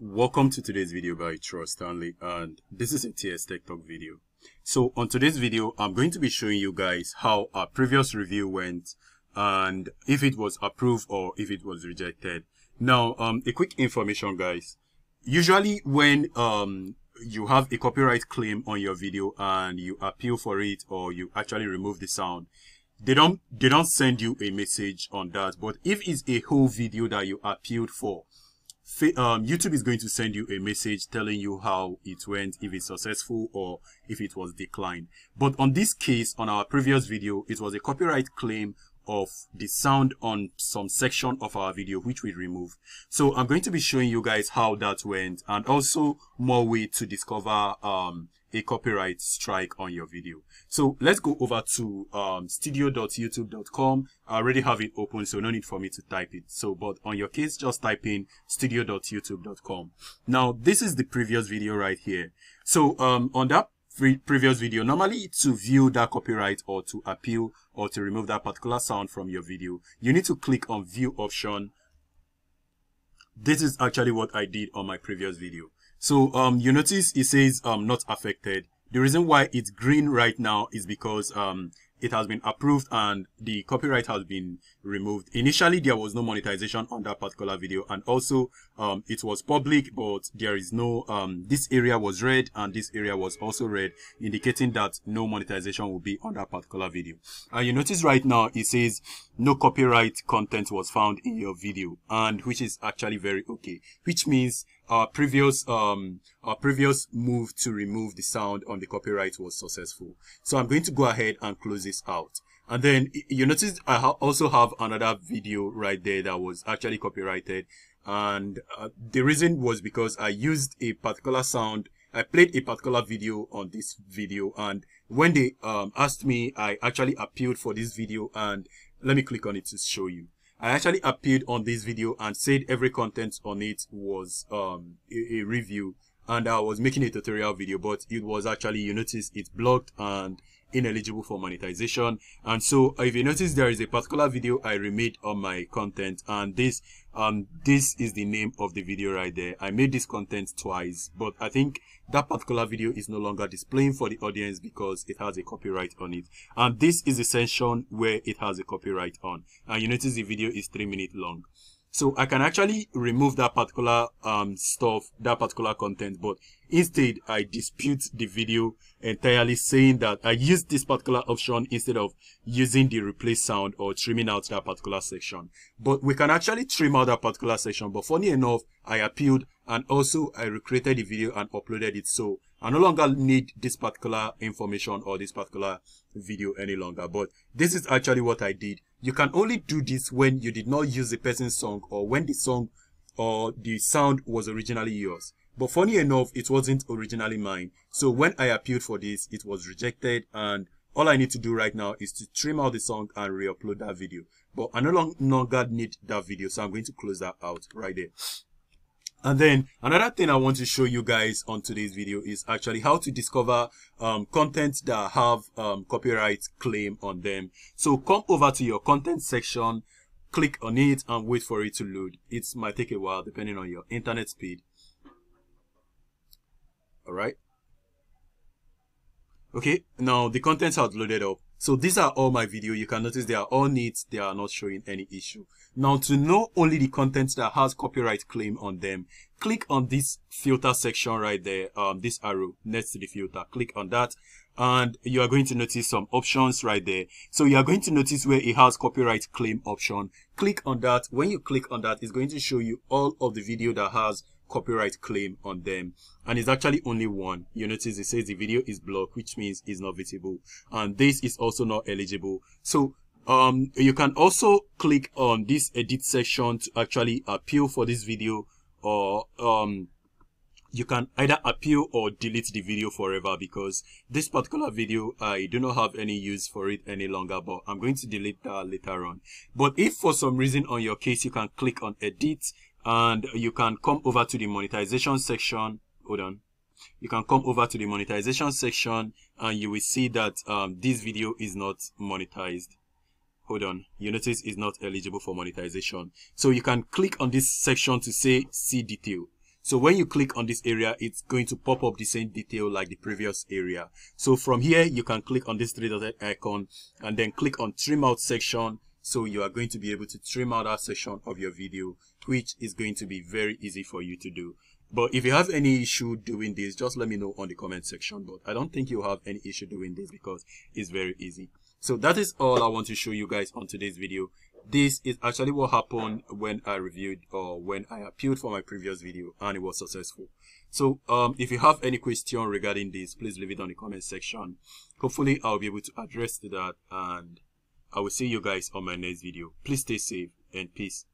Welcome to today's video by Troy Stanley, and this is a TS Tech Talk video. So on today's video, I'm going to be showing you guys how our previous review went and if it was approved or if it was rejected. Now, a quick information, guys. Usually when you have a copyright claim on your video and you appeal for it or you actually remove the sound, they don't send you a message on that. But if it's a whole video that you appealed for, YouTube is going to send you a message telling you how it went, if it's successful or if it was declined. But on this case, on our previous video, it was a copyright claim of the sound on some section of our video which we removed. So I'm going to be showing you guys how that went and also more way to discover a copyright strike on your video. So let's go over to studio.youtube.com. I already have it open, so no need for me to type it. So, but on your case, just type in studio.youtube.com. Now, this is the previous video right here. So on that previous video, normally to view that copyright or to appeal or to remove that particular sound from your video, you need to click on view option. This is actually what I did on my previous video. So you notice it says not affected. The reason why it's green right now is because it has been approved and the copyright has been removed. Initially, there was no monetization on that particular video, and also it was public, but there is no this area was red and this area was also red, indicating that no monetization will be on that particular video. And you notice right now it says no copyright content was found in your video, and which is actually very okay, which means our previous move to remove the sound on the copyright was successful. So I'm going to go ahead and close this out. And then you notice I also have another video right there that was actually copyrighted, and the reason was because I used a particular sound. I played a particular video on this video, and when they asked me, I actually appealed for this video, and let me click on it to show you. I actually appeared on this video and said every content on it was a review, and I was making a tutorial video, but it was actually, you notice, it's blocked and ineligible for monetization. And so if you notice, there is a particular video I remade on my content, and this is the name of the video right there. I made this content twice, but I think that particular video is no longer displaying for the audience because it has a copyright on it, and this is the section where it has a copyright on. And you notice the video is 3 minutes long, so I can actually remove that particular stuff, that particular content, but instead I dispute the video entirely, saying that I used this particular option instead of using the replace sound or trimming out that particular section. But we can actually trim out that particular section, but funny enough, I appealed, and also I recreated the video and uploaded it, so I no longer need this particular information or this particular video any longer. But this is actually what I did. You can only do this when you did not use the person's song or when the song or the sound was originally yours. But funny enough, it wasn't originally mine. So when I appealed for this, it was rejected, and all I need to do right now is to trim out the song and re-upload that video. But I no longer need that video, so I'm going to close that out right there. And then another thing I want to show you guys on today's video is actually how to discover content that have copyright claim on them. So come over to your content section, click on it, and wait for it to load. It might take a while depending on your internet speed. All right. Okay, now the contents are loaded up. So these are all my videos. You can notice they are all neat. They are not showing any issue. Now, to know only the content that has copyright claim on them, click on this filter section right there, this arrow next to the filter. Click on that, and you are going to notice some options right there. So you are going to notice where it has copyright claim option. Click on that. When you click on that, it's going to show you all of the video that has copyright claim on them, and it's actually only one. You notice it says the video is blocked, which means it's not visible, and this is also not eligible. So you can also click on this edit section to actually appeal for this video, or you can either appeal or delete the video forever, because this particular video I do not have any use for it any longer, but I'm going to delete that later on. But if for some reason on your case, you can click on edit, and you can come over to the monetization section. Hold on. You can come over to the monetization section, and you will see that this video is not monetized. Hold on. You notice it's not eligible for monetization. So you can click on this section to say see detail. So when you click on this area, it's going to pop up the same detail like the previous area. So from here, you can click on this three dot icon and then click on trim out section. So you are going to be able to trim out that section of your video, which is going to be very easy for you to do. But if you have any issue doing this, just let me know on the comment section. But I don't think you'll have any issue doing this because it's very easy. So that is all I want to show you guys on today's video. This is actually what happened when I reviewed or when I appealed for my previous video and it was successful. So if you have any question regarding this, please leave it on the comment section. Hopefully I'll be able to address that, and I will see you guys on my next video. Please stay safe and peace.